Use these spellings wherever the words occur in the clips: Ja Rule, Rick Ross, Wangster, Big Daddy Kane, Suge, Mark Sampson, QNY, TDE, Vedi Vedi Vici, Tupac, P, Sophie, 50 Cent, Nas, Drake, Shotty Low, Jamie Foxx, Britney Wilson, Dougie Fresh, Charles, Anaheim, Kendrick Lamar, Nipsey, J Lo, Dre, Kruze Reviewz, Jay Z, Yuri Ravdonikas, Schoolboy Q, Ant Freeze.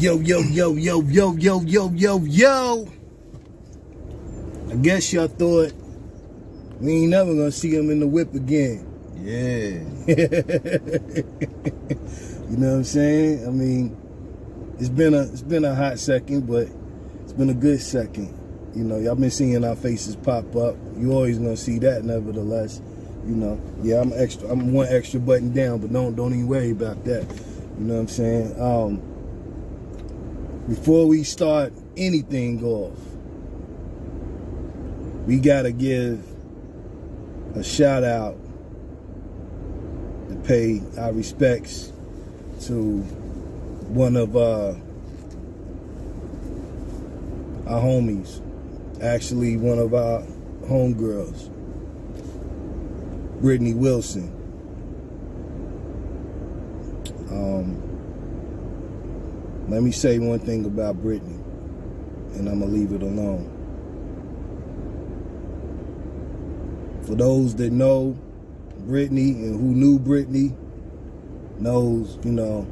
Yo. I guess y'all thought we ain't never gonna see him in the whip again. Yeah. You know what I'm saying? I mean, it's been a hot second, but it's been a good second. You know, y'all been seeing our faces pop up. You always gonna see that, nevertheless. You know, yeah, I'm one extra button down, but don't even worry about that. You know what I'm saying? Before we start anything off, we gotta give a shout out to pay our respects to one of our homies, actually one of our homegirls, Britney Wilson. Let me say one thing about Britney, and I'm gonna leave it alone. For those that know Britney and who knew Britney, knows, you know,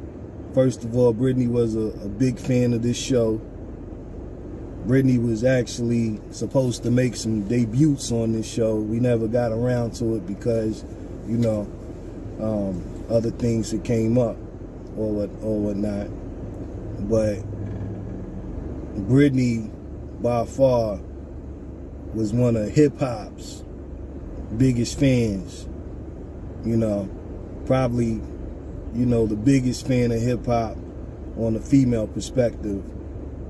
first of all, Britney was a big fan of this show. Britney was actually supposed to make some debuts on this show. We never got around to it because, you know, other things that came up or whatnot. But Britney, by far, was one of hip-hop's biggest fans. You know, probably, you know, the biggest fan of hip-hop on a female perspective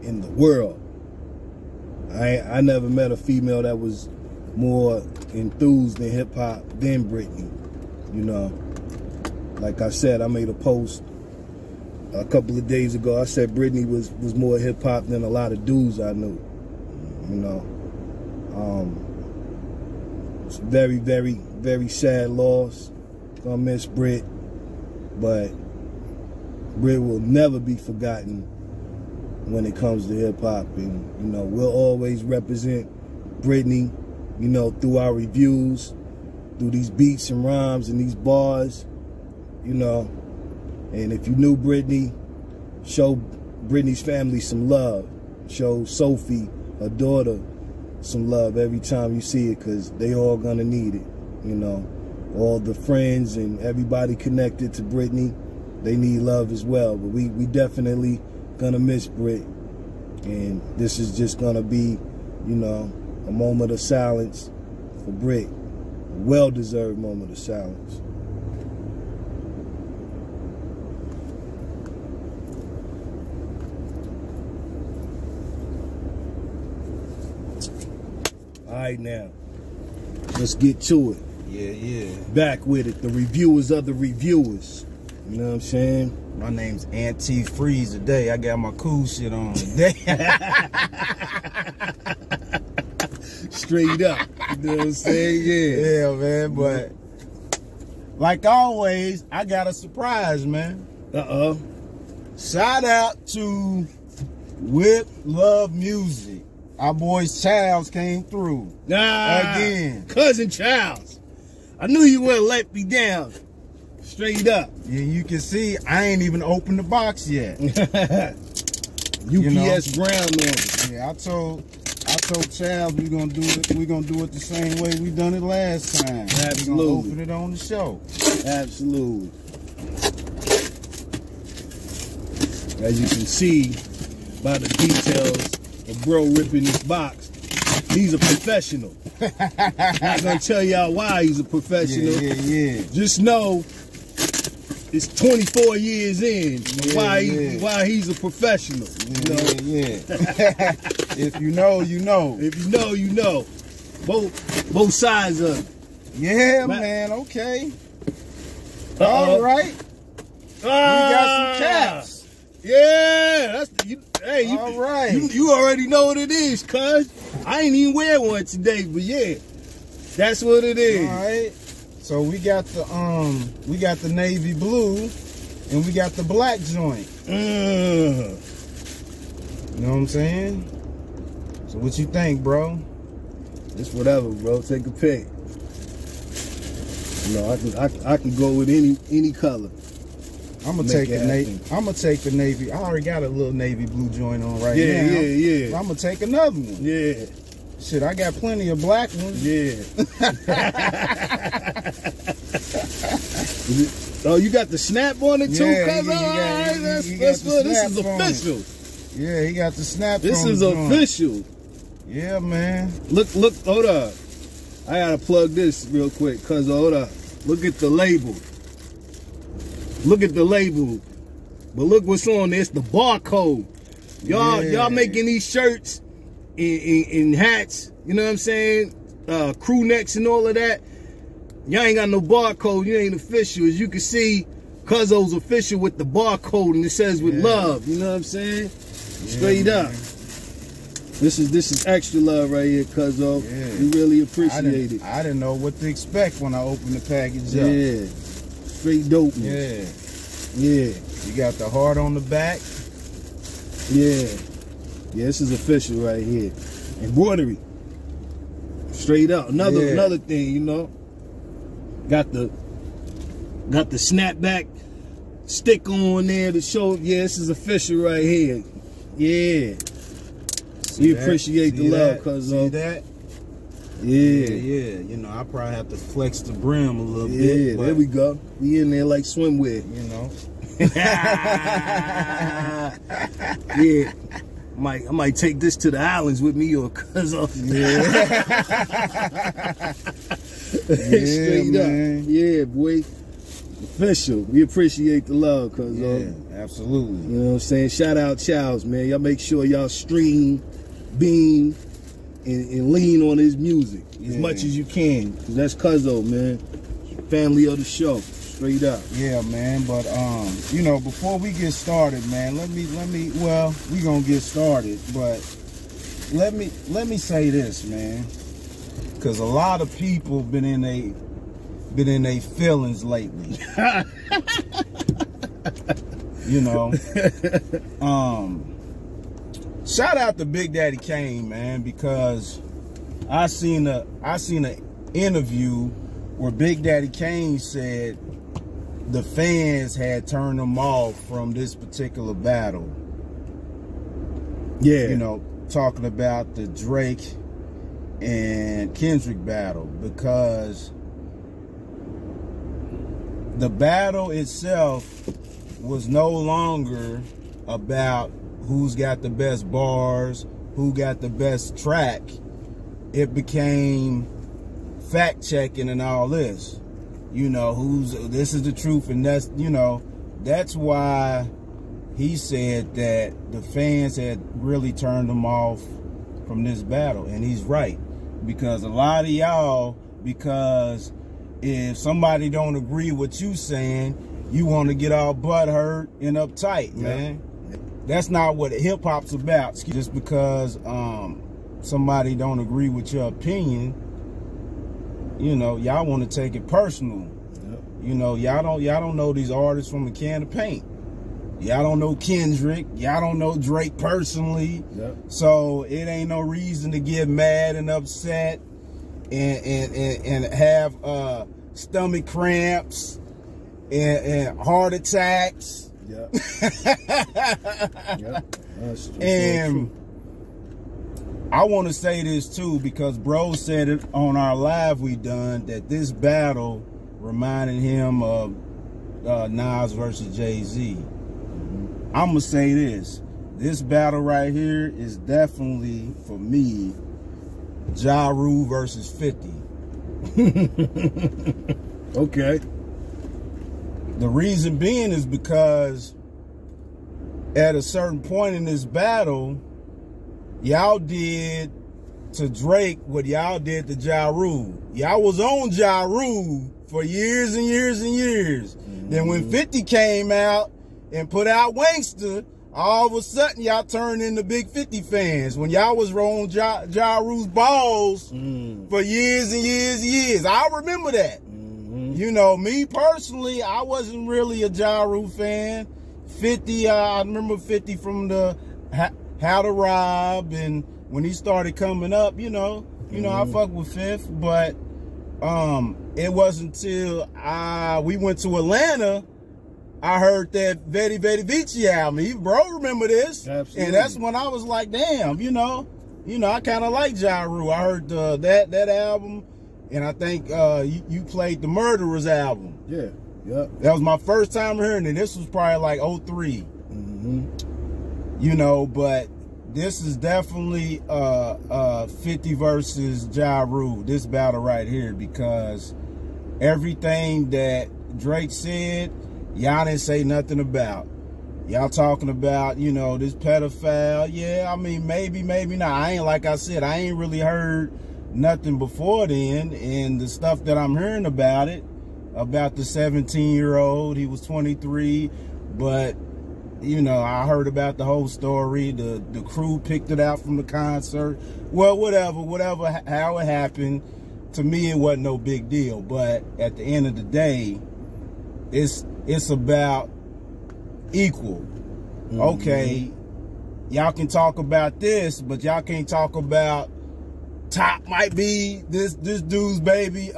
in the world. I never met a female that was more enthused in hip-hop than Britney. You know, like I said, I made a post a couple of days ago. I said Britney was more hip-hop than a lot of dudes I knew. You know, it's a very, very, very sad loss. Gonna miss Brit, but Brit will never be forgotten when it comes to hip-hop. And, you know, we'll always represent Britney, you know, through our reviews, through these beats and rhymes and these bars, you know. And if you knew Britney, show Britney's family some love. Show Sophie, her daughter, some love every time you see it, because they all gonna need it, you know. All the friends and everybody connected to Britney, they need love as well. But we definitely gonna miss Brit. And this is just gonna be, you know, a moment of silence for Brit. A well-deserved moment of silence. Right now, let's get to it. Yeah. Back with it. The reviewers of the reviewers. You know what I'm saying? My name's Ant Freeze today. I got my cool shit on today. Straight up. You know what I'm saying? Yeah, man. But like always, I got a surprise, man. Shout out to Whip Love Music. Our boys Charles came through. Again. Cousin Charles. I knew you wouldn't let me down. Straight up. Yeah, you can see I ain't even opened the box yet. UPS, you know? Brown man. Yeah, I told Charles we're gonna do it the same way we done it last time. Absolutely. We're gonna open it on the show. Absolutely. As you can see by the details, a bro ripping this box, he's a professional. Not gonna tell y'all why he's a professional. Yeah. Just know it's 24 years in. Yeah, why he's a professional. You know? If you know, you know. If you know, you know. Both sides of it. Yeah, man. Okay. All right. We got some caps. Yeah, that's the, you already know what it is, cuz. I ain't even wear one today, but yeah, that's what it is. All right. So we got the navy blue, and we got the black joint. You know what I'm saying? So what you think, bro? It's whatever, bro. Take a pick. You know, I can go with any color. I'm gonna take a navy. I already got a little navy blue joint on right now. Yeah. I'm gonna take another one. Yeah. Shit, I got plenty of black ones. Yeah. Oh, you got the snap on it too, cousin? Alright, that's good. This is official. Yeah, he got the snap. This is official. Yeah, man. Look, hold up. I gotta plug this real quick, cuz hold up. Look at the label. Look at the label. But look what's on there. It's the barcode. Y'all making these shirts and hats, you know what I'm saying? Crew necks and all of that. Y'all ain't got no barcode. You ain't official. As you can see, Cuzzo's official with the barcode, and it says with love. You know what I'm saying? Straight up. This is extra love right here, Cuzzo. Yeah. We really appreciate it. I didn't know what to expect when I opened the package up. Yeah. Straight dope. Yeah. Yeah. You got the heart on the back. Yeah. Yeah, this is official right here. Embroidery. Straight up. Another thing, you know. Got the snapback stick on there to show. Yeah, this is official right here. Yeah. We appreciate the love, Cuzzo. See that? Yeah. You know, I probably have to flex the brim a little bit. Yeah, there we go. We in there like swimwear, you know. Yeah. I might take this to the islands with me or Cuzzo. Yeah. Straight up. Yeah, boy. Official. We appreciate the love, Cuzzo. Yeah, absolutely. You know what I'm saying? Shout out Charles, man. Y'all make sure y'all stream, beam, and lean on his music as much as you can. Cause that's Cuzzo, man. Family of the show. Straight up. Yeah, man. But you know, before we get started, man, let me well, we gonna get started, but let me say this, man. Cause a lot of people been in their feelings lately. You know. Shout out to Big Daddy Kane, man, because I seen an interview where Big Daddy Kane said the fans had turned him off from this particular battle. Yeah. You know, talking about the Drake and Kendrick battle, because the battle itself was no longer about who's got the best bars, who got the best track. It became fact checking and all this. You know, this is the truth, and that's, you know, that's why he said that the fans had really turned him off from this battle. And he's right, because a lot of y'all, because if somebody don't agree with you saying, you want to get all butthurt and uptight, man. That's not what hip hop's about. Just because somebody don't agree with your opinion, you know, y'all want to take it personal. Yep. You know, y'all don't know these artists from a can of paint. Y'all don't know Kendrick. Y'all don't know Drake personally. Yep. So it ain't no reason to get mad and upset and have stomach cramps and heart attacks. Yeah. Yep. And I want to say this too, because bro said it on our live we done, that this battle reminded him of Nas versus Jay Z. Mm-hmm. I'm gonna say this battle right here is definitely, for me, Ja Rule versus 50. Okay. The reason being is because at a certain point in this battle, y'all did to Drake what y'all did to Ja Rule. Y'all was on Ja Rule for years and years and years. Mm-hmm. Then when 50 came out and put out Wangster, all of a sudden y'all turned into big 50 fans. When y'all was rolling Ja Rule's balls for years and years and years. I remember that. Mm-hmm. You know, me personally, I wasn't really a Ja Rule fan. 50, I remember 50 from the How to Rob, and when he started coming up, you know, I fuck with Fifth, but it wasn't till we went to Atlanta I heard that Vedi Vedi Vici album. You bro remember this? Absolutely. And that's when I was like, damn, you know, I kind of like Ja Rule. I heard that album, and I think you played the Murderers album. Yeah, yeah. That was my first time hearing it. This was probably like 03. Mm-hmm. You know, but this is definitely 50 versus Ja Rule, this battle right here, because everything that Drake said, y'all didn't say nothing about. Y'all talking about, you know, this pedophile. Yeah, I mean, maybe, maybe not. I ain't, like I said, I ain't really heard nothing before then. And the stuff that I'm hearing about it, about the 17-year-old, he was 23. But, you know, I heard about the whole story. The crew picked it out from the concert. Well, whatever, how it happened. To me, it wasn't no big deal. But at the end of the day, it's about equal. Mm-hmm. Okay, y'all can talk about this, but y'all can't talk about Top might be this dude's baby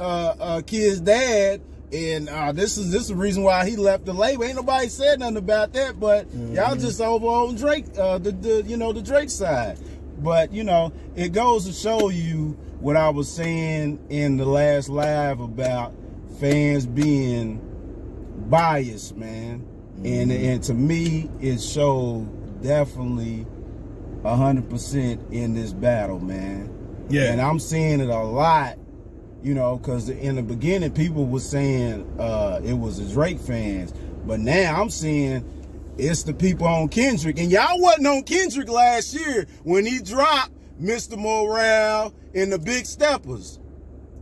kid's dad, and this is the reason why he left the label. Ain't nobody said nothing about that, but mm-hmm. y'all just over on Drake, the Drake side. But you know, it goes to show you what I was saying in the last live about fans being biased, man. Mm-hmm. And to me, it showed definitely 100% in this battle, man. Yeah. And I'm seeing it a lot, you know, because in the beginning, people were saying it was the Drake fans. But now I'm seeing it's the people on Kendrick. And y'all wasn't on Kendrick last year when he dropped Mr. Morale and the Big Steppers.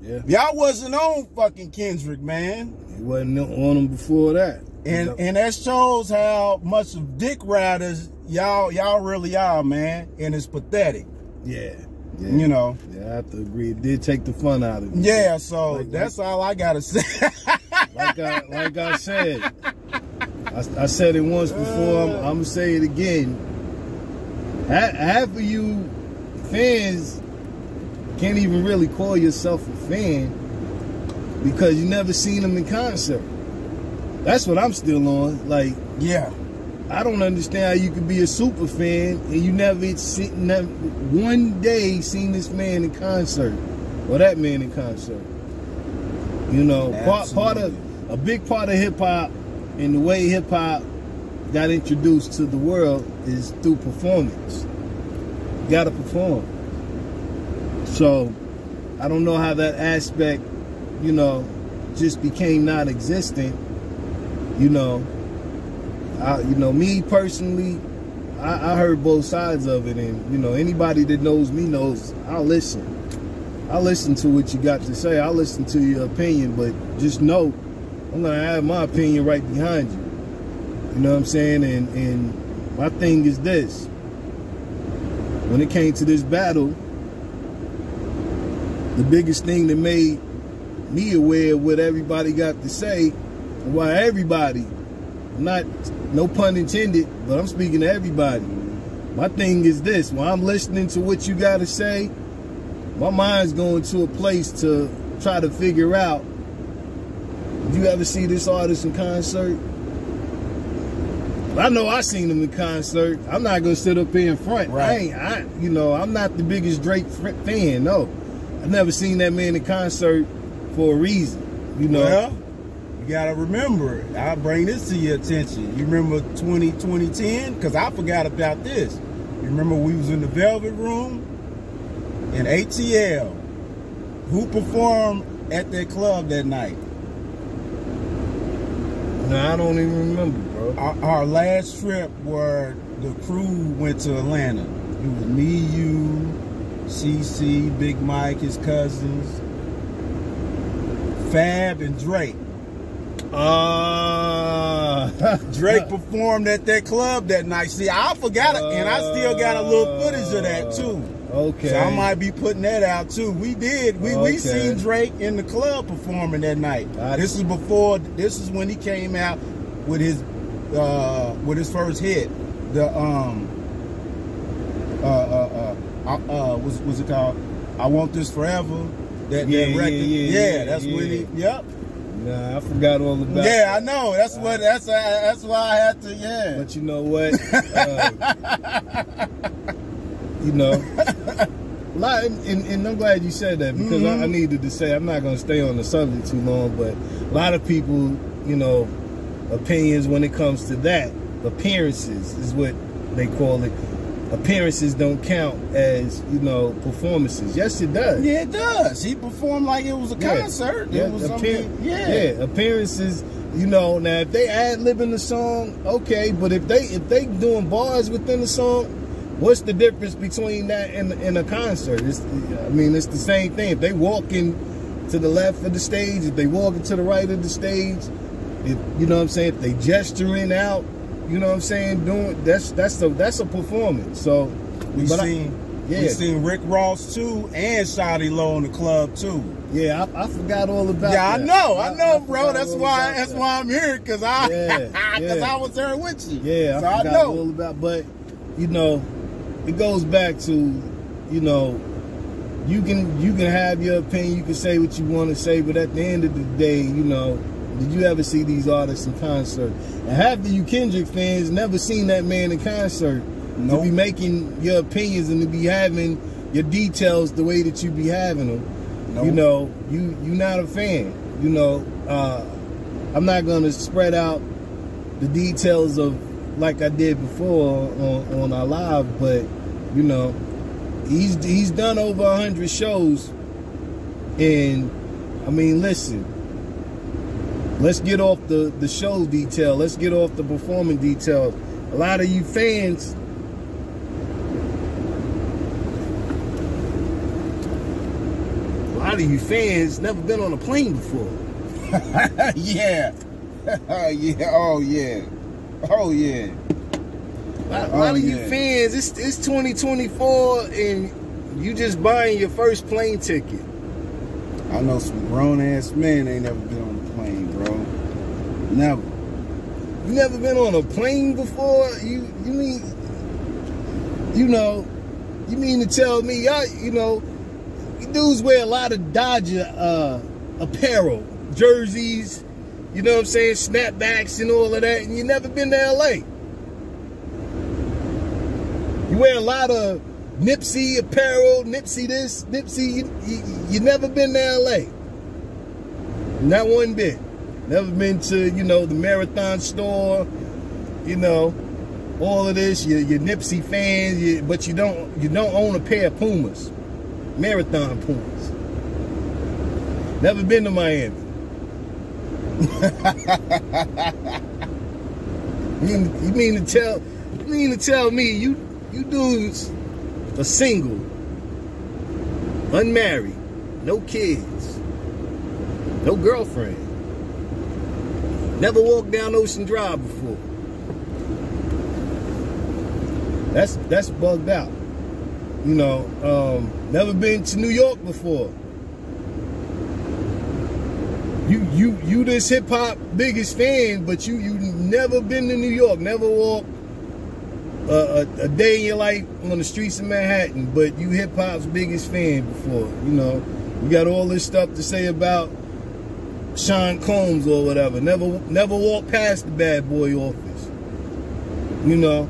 Yeah. Y'all wasn't on fucking Kendrick, man. He wasn't on him before that. And that shows how much of dick riders y'all really are, man. And it's pathetic. Yeah. Yeah. You know. Yeah, I have to agree. It did take the fun out of it. Yeah, so like, that's all I gotta say. like I said. I said it once before, I'm gonna say it again. Half of you fans can't even really call yourself a fan because you never seen them in concert. That's what I'm still on. Like, yeah, I don't understand how you could be a super fan and you never one day seen this man in concert or that man in concert. You know, a big part of hip hop and the way hip hop got introduced to the world is through performance. You gotta perform. So, I don't know how that aspect, you know, just became non-existent. You know, me personally, I heard both sides of it, and you know, anybody that knows me knows I'll listen. I'll listen to what you got to say. I'll listen to your opinion, but just know I'm gonna have my opinion right behind you. You know what I'm saying? And my thing is this: when it came to this battle, the biggest thing that made me aware of what everybody got to say, and why everybody, not no pun intended, but I'm speaking to everybody. My thing is this: when I'm listening to what you got to say, my mind's going to a place to try to figure out, did you ever see this artist in concert? I know I seen him in concert. I'm not gonna sit up here in front. Right. I'm not the biggest Drake fan. No. I've never seen that man in concert for a reason, you know. Well, you gotta remember, I'll bring this to your attention. You remember 2010? Because I forgot about this. You remember we was in the Velvet Room in ATL. Who performed at that club that night? No, I don't even remember, bro. Our last trip where the crew went to Atlanta. It was me, you, CC, Big Mike, his cousins, Fab, and Drake. Drake performed at that club that night. See, I forgot it, and I still got a little footage of that too. Okay. So I might be putting that out too. We seen Drake in the club performing that night. This is when he came out with his first hit. The what's it called? I Want This Forever. That record. Yeah, that's when he. Yep. Nah, I forgot all about it. Yeah, I know. That's what. That's why I had to. Yeah. But you know what? You know. And I'm glad you said that because I needed to say I'm not going to stay on the subject too long, but a lot of people, you know, opinions when it comes to that, appearances is what they call it. Appearances don't count as, you know, performances. Yes, it does. Yeah, it does. He performed like it was a concert. Yeah. It was appearances. You know, now if they ad-libbing the song, okay, but if they doing bars within the song. What's the difference between that and a concert? It's, I mean, it's the same thing. If they walking to the left of the stage, if they walking to the right of the stage, if you know what I'm saying, if they gesturing out, you know what I'm saying, doing that's a performance. So we seen Rick Ross too and Shotty Low in the club too. Yeah, I forgot all about that. Yeah, I know, bro. That's why I'm here because I was there with you. Yeah, so I forgot all about, but you know. It goes back to, you know, you can have your opinion, you can say what you want to say, but at the end of the day, you know, did you ever see these artists in concert? And half of you Kendrick fans never seen that man in concert. Nope. To be making your opinions and to be having your details the way that you be having them. Nope. You know, you're not a fan. You know, I'm not going to spread out the details of like I did before on our live, but you know, he's done over 100 shows, and I mean, listen, let's get off the show detail, let's get off the performing detail. A lot of you fans, never been on a plane before. Yeah. Yeah. Oh yeah. Oh yeah, a lot of you fans. It's 2024, and you just buying your first plane ticket. I know some grown ass men ain't never been on a plane, bro. Never. You never been on a plane before? You mean to tell me y'all? You know, dudes wear a lot of Dodger apparel, jerseys. You know what I'm saying? Snapbacks and all of that. And you never been to L.A. You wear a lot of Nipsey apparel. Nipsey this, Nipsey. You never been to L.A. Not one bit. Never been to, you know, the Marathon store. You know, all of this. You're Nipsey fans. But you don't own a pair of Pumas. Marathon Pumas. Never been to Miami. You mean to tell me you dudes are single, unmarried, no kids, no girlfriend, never walked down Ocean Drive before? That's bugged out. You know, never been to New York before. You this hip hop biggest fan, but you never been to New York, never walked a day in your life on the streets of Manhattan, but you hip hop's biggest fan before. You know, you got all this stuff to say about Sean Combs or whatever. Never walked past the bad boy office. You know,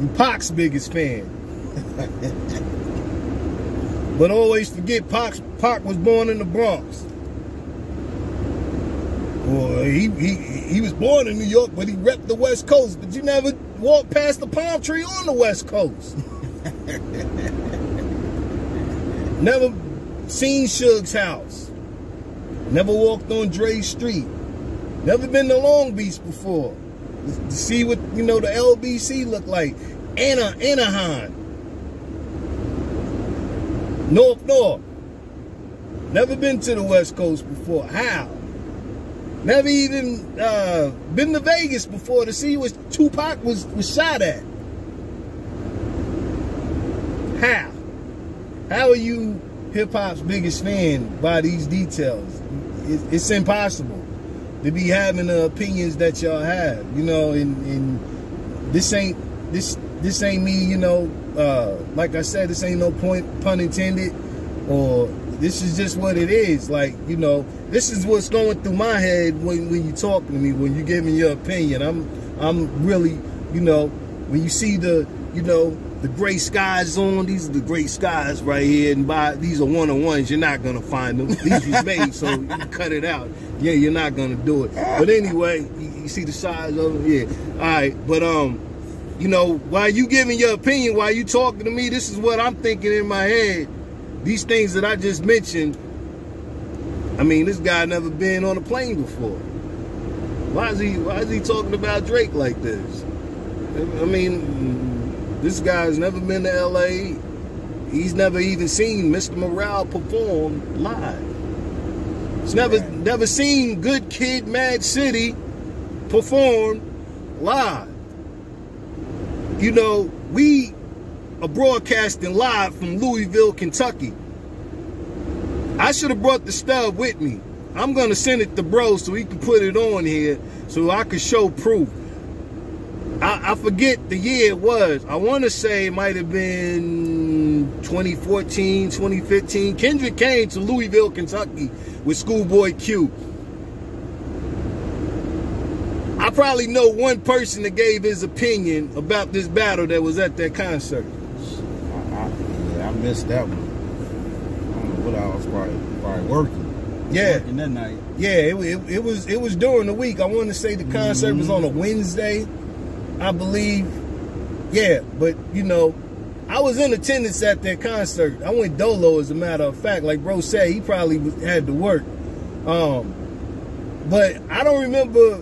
you Pac's biggest fan. But always forget Pac was born in the Bronx. Well, he was born in New York, but he repped the West Coast. But you never walked past the palm tree on the West Coast. Never seen Suge's house. Never walked on Dre Street. Never been to Long Beach before. To see what, you know, the LBC looked like. Anaheim. North. Never been to the West Coast before. How? Never even been to Vegas before to see what Tupac was shot at. How? How are you hip-hop's biggest fan by these details? It's impossible to be having the opinions that y'all have, you know, and this ain't me, you know, like I said, this ain't no pun intended or this is just what it is. Like, you know, this is what's going through my head when you talking to me, when you giving your opinion. I'm really, you know, when you see the, you know, the gray skies on, these are the gray skies right here, and by these are one-on-ones, you're not gonna find them. These was made, so you cut it out. Yeah, you're not gonna do it. But anyway, you see the size of it? Yeah. Alright, but you know, while you giving your opinion, while you talking to me, this is what I'm thinking in my head. These things that I just mentioned, I mean, this guy never been on a plane before. Why is he talking about Drake like this? I mean, this guy's never been to LA. He's never even seen Mr. Morale perform live. He's never seen Good Kid Mad City perform live. You know, we are broadcasting live from Louisville, Kentucky. I should have brought the stub with me. I'm going to send it to bro so he can put it on here so I can show proof. I forget the year it was. I want to say it might have been 2014, 2015. Kendrick came to Louisville, Kentucky with Schoolboy Q. I probably know one person that gave his opinion about this battle that was at that concert. I missed that one. I don't know what I was probably working. Yeah, working that night. Yeah, it was during the week. I want to say the concert was on a Wednesday, I believe. Yeah, but you know, I was in attendance at that concert. I went dolo, as a matter of fact. Like bro said, he probably had to work. But I don't remember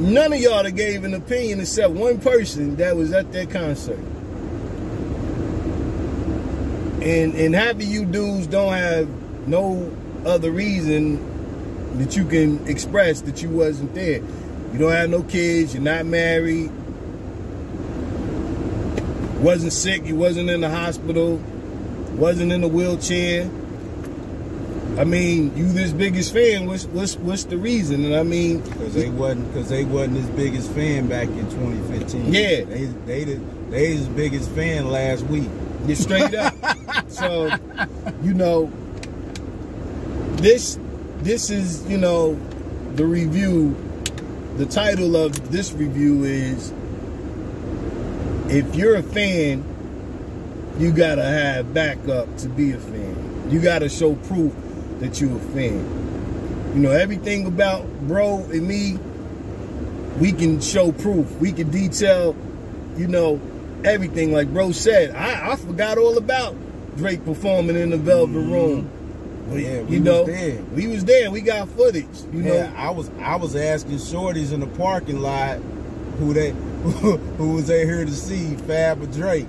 none of y'all that gave an opinion except one person that was at that concert. And happy you dudes don't have no other reason that you can express that you wasn't there. You don't have no kids, you're not married, wasn't sick, you wasn't in the hospital, wasn't in a wheelchair. I mean, you this biggest fan. What's the reason? And I mean, because they wasn't his biggest fan back in 2015. Yeah, they his biggest fan last week. You're straight up. So, you know, this is, you know, the review. The title of this review is, if you're a fan, you gotta have backup to be a fan. You gotta show proof that you a fan. You know, everything about bro and me, we can show proof. We can detail, you know, everything. Like bro said, I forgot all about Drake performing in the Velvet Room. But yeah, we was there. We got footage. You know, I was asking shorties in the parking lot who was they here to see Fab or Drake.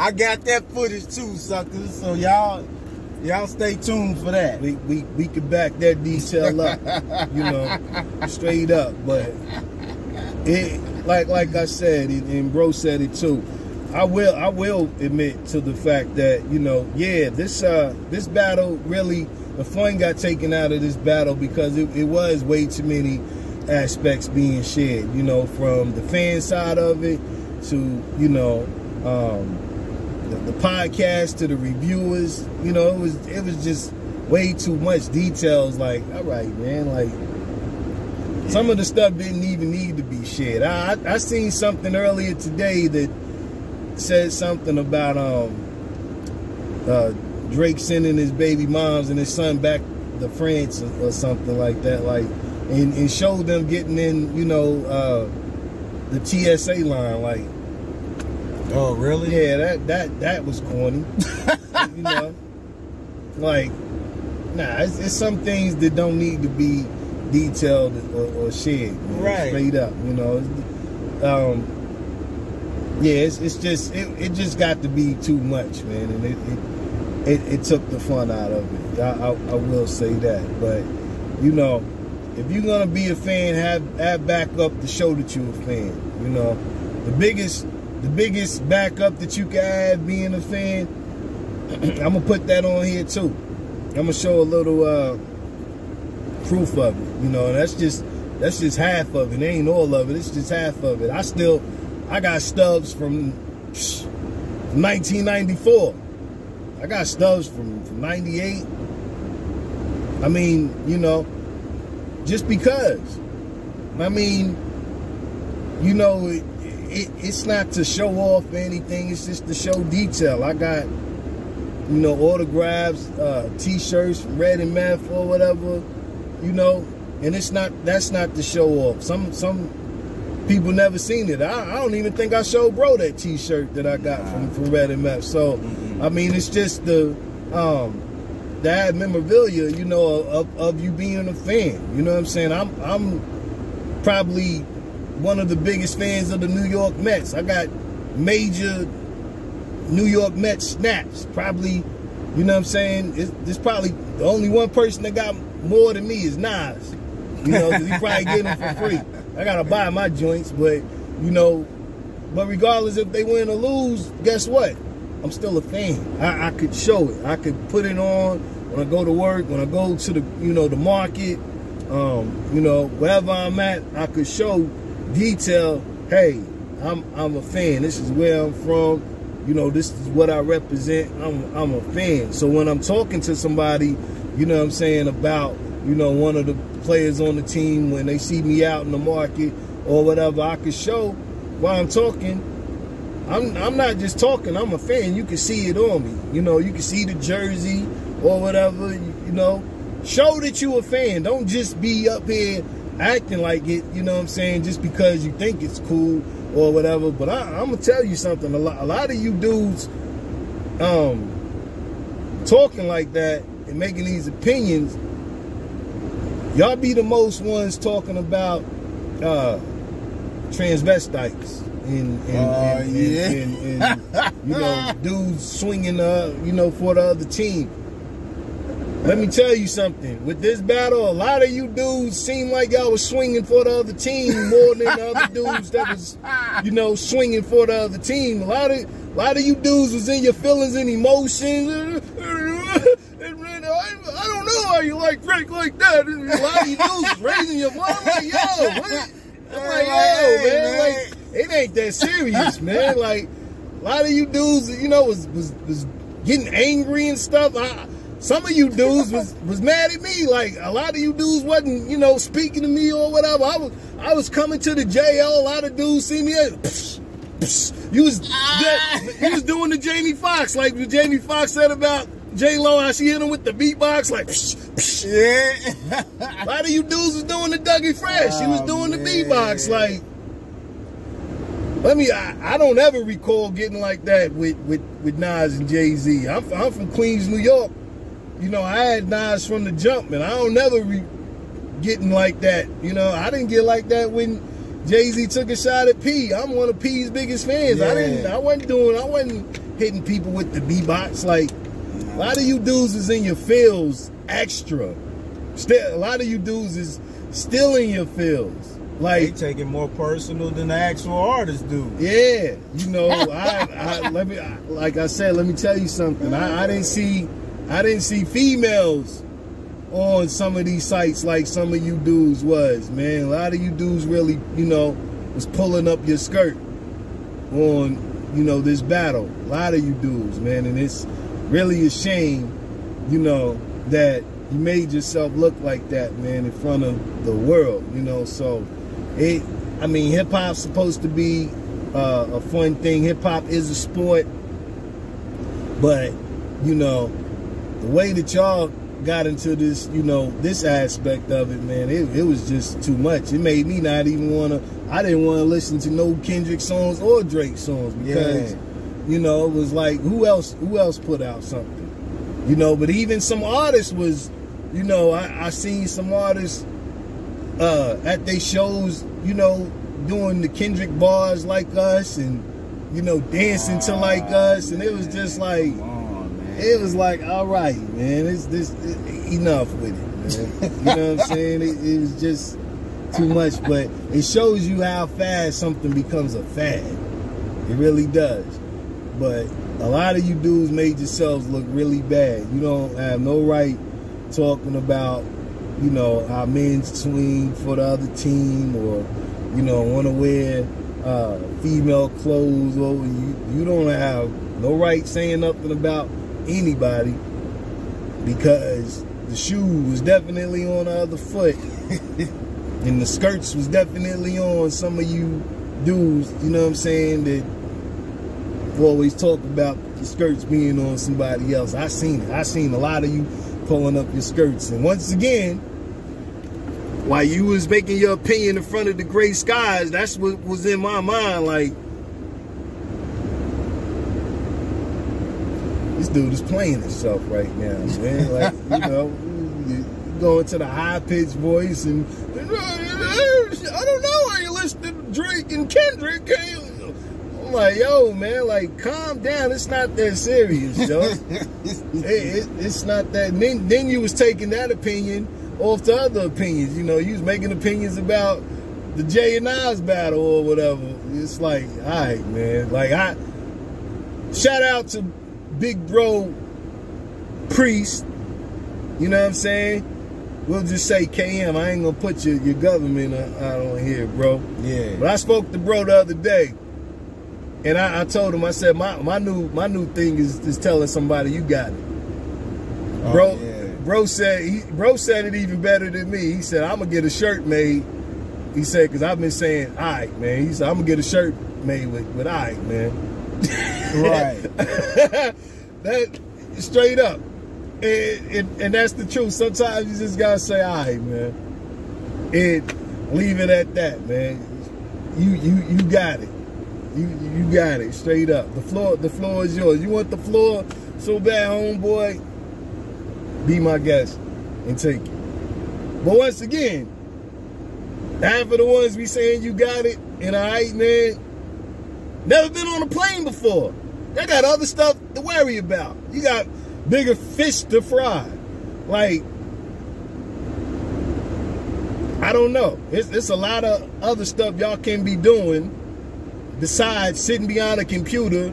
I got that footage too, suckers. So y'all stay tuned for that. We could back that detail up, you know, straight up. But it, like I said, and bro said it too, I will admit to the fact that, you know, yeah, this battle, really the fun got taken out of this battle because it was way too many aspects being shared, you know, from the fan side of it to, you know, the podcast to the reviewers. You know, it was just way too much details. Like, all right, man, like, yeah, some of the stuff didn't even need to be shared. I seen something earlier today that said something about Drake sending his baby moms and his son back to France or something like that, like, and showed them getting in, you know, the TSA line, like. Oh, really? Yeah, that was corny. You know, like, nah, it's some things that don't need to be detailed or shared, man, right? Straight up, you know. Yeah, it's just it just got to be too much, man, and it took the fun out of it. I will say that, but you know, if you're gonna be a fan, have backup to show that you're a fan. You know, the biggest backup that you can have being a fan, I'm gonna put that on here too. I'm gonna show a little proof of it. You know, that's just half of it. It ain't all of it. It's just half of it. I got stubs from 1994. I got stubs from 98. I mean, you know, just because. I mean, you know, it's not to show off anything. It's just to show detail. I got, you know, autographs, T-shirts, Red and Math or whatever, you know. And it's not, that's not to show off. Some people never seen it. I don't even think I showed bro that T-shirt that I got from Red and Math. So, I mean, it's just the memorabilia, you know, of you being a fan. You know what I'm saying? I'm probably one of the biggest fans of the New York Mets. I got major New York Mets snaps. Probably, you know what I'm saying? It's probably the only one person that got more than me is Nas. You know, cause he probably getting them for free. I gotta buy my joints, but you know, but regardless if they win or lose, guess what? I'm still a fan. I could show it. I could put it on when I go to work, when I go to the, you know, the market, you know, wherever I'm at, I could show detail. Hey, I'm a fan. This is where I'm from. You know, this is what I represent. I'm a fan. So when I'm talking to somebody, you know what I'm saying, about, you know, one of the players on the team, when they see me out in the market or whatever, I can show while I'm talking, I'm not just talking, I'm a fan. You can see it on me. You know, you can see the jersey or whatever, you know. Show that you a fan. Don't just be up here acting like it, you know what I'm saying, just because you think it's cool or whatever. But I'm going to tell you something. A lot of you dudes talking like that and making these opinions, y'all be the most ones talking about transvestites and you know, dudes swinging you know, for the other team. Let me tell you something. With this battle, a lot of you dudes seem like y'all was swinging for the other team more than the other dudes that was, you know, swinging for the other team. A lot of you dudes was in your feelings and emotions. I don't know how you like Drake like that. A lot of you dudes raising your voice. I'm like, yo, man, like, it ain't that serious, man. Like, a lot of you dudes, you know, was getting angry and stuff. Some of you dudes was mad at me. Like, a lot of you dudes wasn't, you know, speaking to me or whatever. I was coming to the JL. A lot of dudes see me as, you was doing the Jamie Foxx, like what Jamie Foxx said about J Lo, how she hit him with the beatbox, like, yeah. A lot of you dudes was doing the Dougie Fresh. He was doing the beatbox, like. I don't ever recall getting like that with Nas and Jay Z. I'm from Queens, New York. You know, I had Nas from the jump, and I don't ever getting like that. You know, I didn't get like that when Jay Z took a shot at P. I'm one of P's biggest fans. Yeah. I wasn't hitting people with the beatbox. Like, a lot of you dudes is in your feels extra. A lot of you dudes is still in your feels. Like, they take it more personal than the actual artists do. Yeah, you know, like I said, let me tell you something. I didn't see females on some of these sites like some of you dudes was, man. A lot of you dudes really, you know, was pulling up your skirt on, you know, this battle. A lot of you dudes, man, and it's really a shame, you know, that you made yourself look like that, man, in front of the world, you know. So, I mean, hip-hop's supposed to be a fun thing. Hip-hop is a sport. But, you know, the way that y'all got into this, you know, this aspect of it, man, it was just too much. It made me not even want to, I didn't want to listen to no Kendrick songs or Drake songs because, yeah, you know, it was like, who else put out something? You know, but even some artists was, you know, I seen some artists at they shows, you know, doing the Kendrick bars like us and, you know, dancing to like us. And it was just like, it was like, all right, man, enough with it, man. You know what I'm saying? It was just too much, but it shows you how fast something becomes a fad. It really does. But a lot of you dudes made yourselves look really bad. You don't have no right talking about, you know, our men swing for the other team or, you know, want to wear female clothes. Or you don't have no right saying nothing about anybody because the shoe was definitely on the other foot and the skirts was definitely on some of you dudes, you know what I'm saying, that always talk about the skirts being on somebody else. I seen it. I seen a lot of you pulling up your skirts. And once again, while you was making your opinion in front of the gray skies, that's what was in my mind, like, this dude is playing himself right now, man. Like, you know, you go into the high-pitched voice and, I don't know why you listen to Drake and Kendrick. I'm like, yo, man, like, calm down. It's not that serious, yo. It's not that. And then you was taking that opinion off to other opinions. You know, you was making opinions about the Jay and Nas battle or whatever. It's like, all right, man. Like, shout out to Big Bro Priest, you know what I'm saying? We'll just say KM. I ain't gonna put your government out on here, bro. Yeah. But I spoke to bro the other day, and I told him, I said, my new thing is telling somebody you got it. Oh, bro, yeah. bro said it even better than me. He said, I'm gonna get a shirt made. He said, because I've been saying, all right, man. He said, I'm gonna get a shirt made with all right, man. Right. That straight up. And that's the truth. Sometimes you just gotta say, all right, man. And leave it at that, man. You got it. You got it straight up. The floor is yours. You want the floor so bad, homeboy? Be my guest and take it. But once again, half of the ones be saying you got it and all right, man, never been on a plane before. They got other stuff to worry about. You got bigger fish to fry. Like, I don't know. It's a lot of other stuff y'all can be doing besides sitting behind a computer,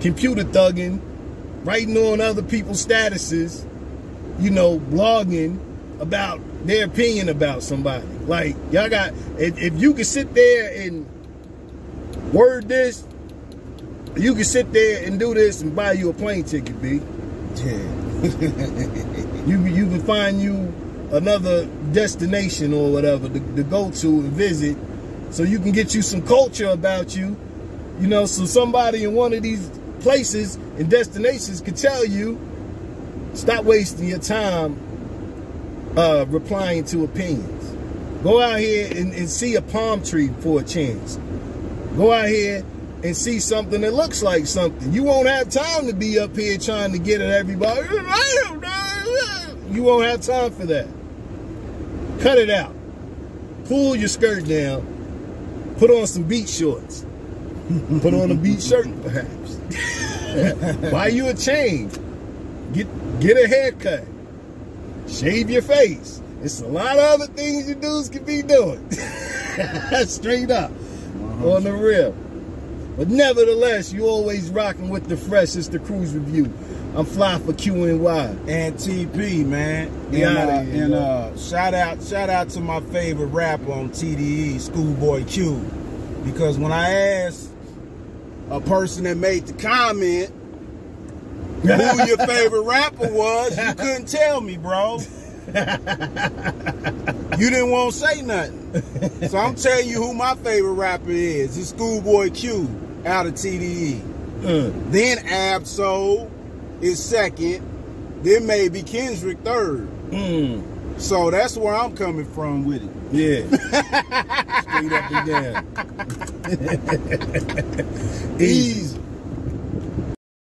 computer thugging, writing on other people's statuses, you know, blogging about their opinion about somebody. Like, y'all got, if you can sit there and word this, you can sit there and do this and buy you a plane ticket, B. Yeah. you can find you another destination or whatever to go to and visit, so you can get you some culture about you. You know, so somebody in one of these places and destinations could tell you, stop wasting your time replying to opinions. Go out here and see a palm tree for a chance. Go out here and see something that looks like something. You won't have time to be up here trying to get at everybody. You won't have time for that. Cut it out. Pull your skirt down. Put on some beach shorts. Put on a beach shirt, perhaps. Buy you a chain. Get a haircut. Shave your face. It's a lot of other things you dudes could be doing. Straight up. On the real. But nevertheless, you always rocking with the fresh. It's the Kruze Reviewz. I'm fly for QNY. And TP, man. Shout out to my favorite rapper on TDE, Schoolboy Q. Because when I asked a person that made the comment who your favorite rapper was, you couldn't tell me, bro. You didn't want to say nothing. So I'm telling you who my favorite rapper is. It's Schoolboy Q out of TDE. Then Absol is second. Then maybe Kendrick third. So that's where I'm coming from with it. Yeah. Straight up and down. Easy.